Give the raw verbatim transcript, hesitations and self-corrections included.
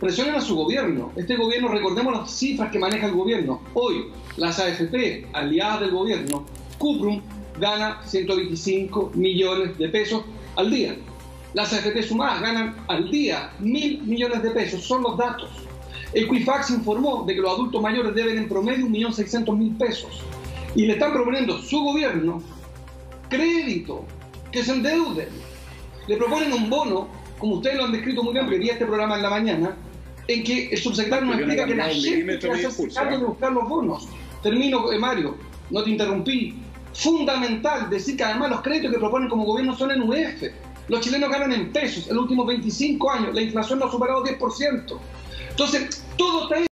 Presionen a su gobierno. Este gobierno, recordemos las cifras que maneja el gobierno. Hoy, las A F P, aliadas del gobierno, Cuprum, gana ciento veinticinco millones de pesos al día. Las A F P sumadas ganan al día mil millones de pesos. Son los datos. El CUIFAX informó de que los adultos mayores deben en promedio un millón seiscientos mil pesos. Y le están proponiendo su gobierno crédito, que se endeuden. Le proponen un bono, como ustedes lo han descrito muy bien, porque vi este programa en la mañana, en que el subsecretario nos explica que la gente que hace cargo de buscar los bonos. Termino, eh, Mario, no te interrumpí. Fundamental decir que además los créditos que proponen como gobierno son en U F. Los chilenos ganan en pesos en los últimos veinticinco años. La inflación no ha superado diez por ciento. Entonces, todo está ahí.